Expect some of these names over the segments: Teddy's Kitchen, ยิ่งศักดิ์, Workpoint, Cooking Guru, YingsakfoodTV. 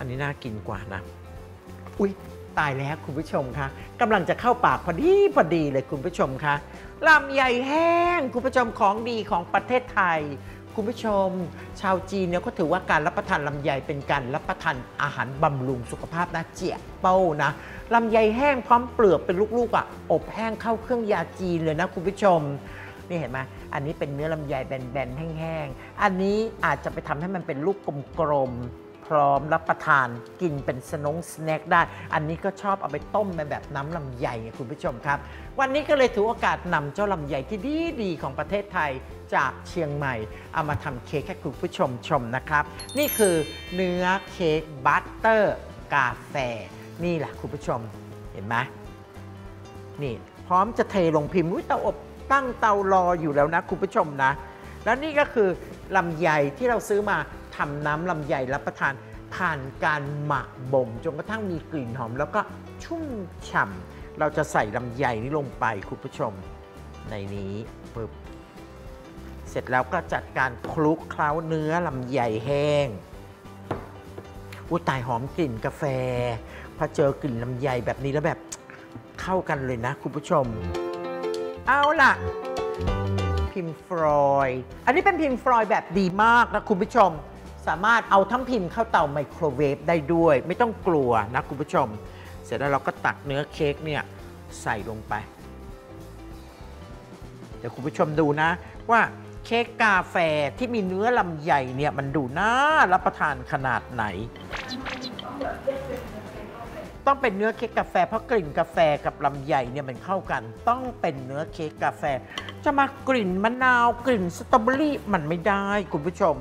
อันนี้น่ากินกว่านะอุ๊ยตายแล้วคุณผู้ชมคะกำลังจะเข้าปากพอดีเลยคุณผู้ชมคะลำไยแห้งคุณผู้ชมของดีของประเทศไทยคุณผู้ชมชาวจีนเนี่ยก็ถือว่าการรับประทานลำไยเป็นการรับประทานอาหารบำรุงสุขภาพนะเจี๊ยเป้านะลำไยแห้งพร้อมเปลือกเป็นลูกๆอ่ะอบแห้งเข้าเครื่องยาจีนเลยนะคุณผู้ชมนี่เห็นไหมอันนี้เป็นเนื้อลำไยแบนๆแห้งๆอันนี้อาจจะไปทำให้มันเป็นลูกกลมๆพร้อมรับประทานกินเป็นสแน็คได้อันนี้ก็ชอบเอาไปต้มในแบบน้ำลำไยคุณผู้ชมครับวันนี้ก็เลยถือโอกาสนำเจ้าลำไยที่ดีๆของประเทศไทยจากเชียงใหม่เอามาทำเค้กให้คุณผู้ชมชมนะครับนี่คือเนื้อเค้กบัตเตอร์กาแฟนี่แหละคุณผู้ชมเห็นไหมนี่พร้อมจะเทลงพิมพ์เตาอบตั้งเตารออยู่แล้วนะคุณผู้ชมนะแล้วนี่ก็คือลำไยที่เราซื้อมาทำน้ำลำไยรับประทานผ่านการหมักบ่มจนกระทั่งมีกลิ่นหอมแล้วก็ชุ่มฉ่ำเราจะใส่ลำไยนี้ลงไปคุณผู้ชมในนี้ปึ๊บเสร็จแล้วก็จัดการคลุกเคล้าเนื้อลำไยแห้งอุ้ยตายหอมกลิ่นกาแฟพอเจอกลิ่นลำไยแบบนี้แล้วแบบเข้ากันเลยนะคุณผู้ชมเอาล่ะพิมพ์ฟรอยอันนี้เป็นพิมพ์ฟรอยแบบดีมากนะคุณผู้ชมสามารถเอาทั้งพิมพ์เข้าเตาไมโครเวฟได้ด้วยไม่ต้องกลัวนะคุณผู้ชมเสร็จแล้วเราก็ตักเนื้อเค้กเนี่ยใส่ลงไปเดี๋ยวคุณผู้ชมดูนะว่าเค้กกาแฟที่มีเนื้อลำไยเนี่ยมันดูน่ารับประทานขนาดไหนต้องเป็นเนื้อเค้กกาแฟเพราะกลิ่นกาแฟกับลำไยเนี่ยมันเข้ากันต้องเป็นเนื้อเค้กกาแฟจะมากลิ่นมะนาวกลิ่นสตรอเบอรี่มันไม่ได้คุณผู้ชม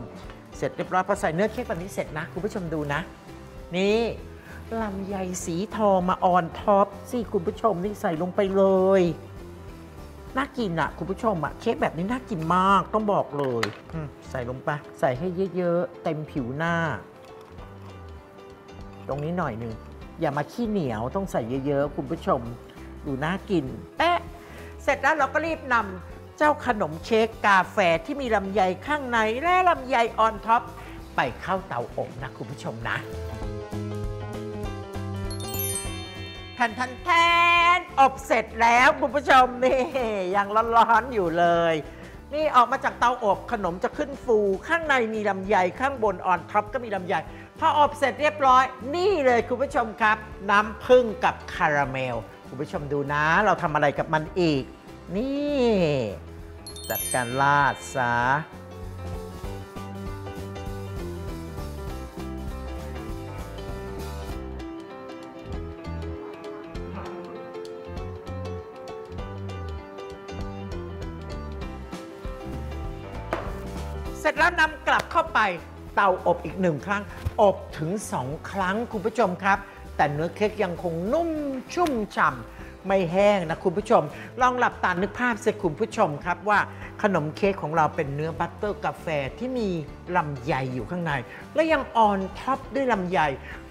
เสร็จเรียบร้อยพอใส่เนื้อเค้กแบบนี้เสร็จนะคุณผู้ชมดูนะนี่ลำไยสีทองมาออนท็อปสิคุณผู้ชมนี่ใส่ลงไปเลยน่ากินอะคุณผู้ชมอะเค้กแบบนี้น่ากินมากต้องบอกเลยใส่ลงไปใส่ให้เยอะๆเต็มผิวหน้าตรงนี้หน่อยนึงอย่ามาขี้เหนียวต้องใส่เยอะๆคุณผู้ชมดูน่ากินแป๊ะเสร็จแล้วเราก็รีบนำเจ้าขนมเค้กกาแฟที่มีลำไยข้างในและลำไยออนท็อปไปเข้าเตาอบนะคุณผู้ชมนะแทนอบเสร็จแล้วคุณผู้ชมนี่ยังร้อนๆอยู่เลยนี่ออกมาจากเตาอบขนมจะขึ้นฟูข้างในมีลำไยข้างบนออนท็อปก็มีลำไยพออบเสร็จเรียบร้อยนี่เลยคุณผู้ชมครับน้ำผึ้งกับคาราเมลคุณผู้ชมดูนะเราทำอะไรกับมันอีกนี่จัดการราดซะเสร็จแล้วนำกลับเข้าไปเตาอบอีกหนึ่งครั้งอบถึง2 ครั้งคุณผู้ชมครับแต่เนื้อเค้กยังคงนุ่มชุ่มฉ่ำไม่แห้งนะคุณผู้ชมลองหลับตานึกภาพสิคุณผู้ชมครับว่าขนมเค้กของเราเป็นเนื้อบัตเตอร์กาแฟที่มีลำไยอยู่ข้างในและยังออนท็อปด้วยลำไย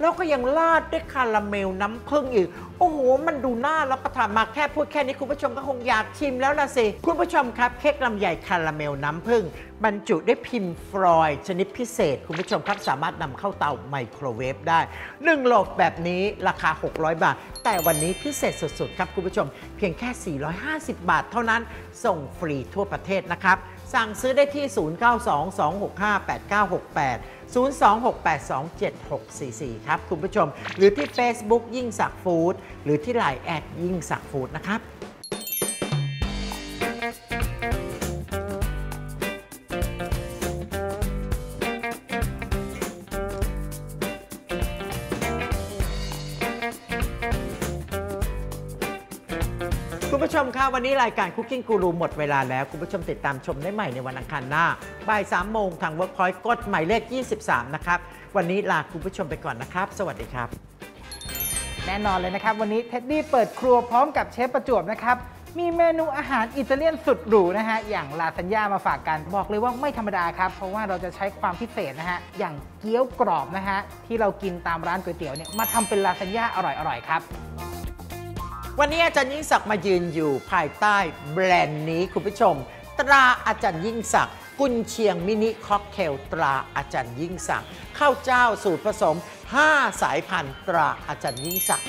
แล้วก็ยังราดด้วยคาราเมลน้ำผึ้งอีกโอ้โหมันดูน่ารับประทานมากแค่พูดแค่นี้คุณผู้ชมก็คงอยากชิมแล้วล่ะสิคุณผู้ชมครับเค้กลำไยคาราเมลน้ำผึ้งบรรจุด้วยพิมพ์ฟรอยชนิดพิเศษคุณผู้ชมครับสามารถนำเข้าเตาไมโครเวฟได้1โหลแบบนี้ราคา600บาทแต่วันนี้พิเศษสุดๆครับคุณผู้ชมเพียงแค่450บาทเท่านั้นส่งฟรีทั่วประเทศนะครับสั่งซื้อได้ที่0922658968 0268276444ครับคุณผู้ชมหรือที่ Facebook ยิ่งศักดิ์ฟู้ดหรือที่ LINE แอดยิ่งศักดิ์ฟู้ดนะครับคุณผู้ชมคะวันนี้รายการ Cooking Guru หมดเวลาแล้วคุณผู้ชมติดตามชมได้ใหม่ในวันอังคารหน้าบ่าย 3 โมงทาง Workpoint กดหมายเลข 23นะครับวันนี้ลาคุณผู้ชมไปก่อนนะครับสวัสดีครับแน่นอนเลยนะครับวันนี้เท็ดดี้เปิดครัวพร้อมกับเชฟประจวบนะครับมีเมนูอาหารอิตาเลียนสุดหรูนะฮะอย่างลาซานญ่ามาฝากกันบอกเลยว่าไม่ธรรมดาครับเพราะว่าเราจะใช้ความพิเศษนะฮะอย่างเกี๊ยวกรอบนะฮะที่เรากินตามร้านก๋วยเตี๋ยวเนี่ยมาทำเป็นลาซานญ่าอร่อยๆครับวันนี้อาจารย์ยิ่งศักดิ์มายืนอยู่ภายใต้แบรนด์นี้คุณผู้ชมตราอาจารย์ยิ่งศักดิ์ กุนเชียงมินิค็อกเทลตราอาจารย์ยิ่งศักดิ์ข้าวเจ้าสูตรผสม5 สายพันธุ์ตราอาจารย์ยิ่งศักดิ์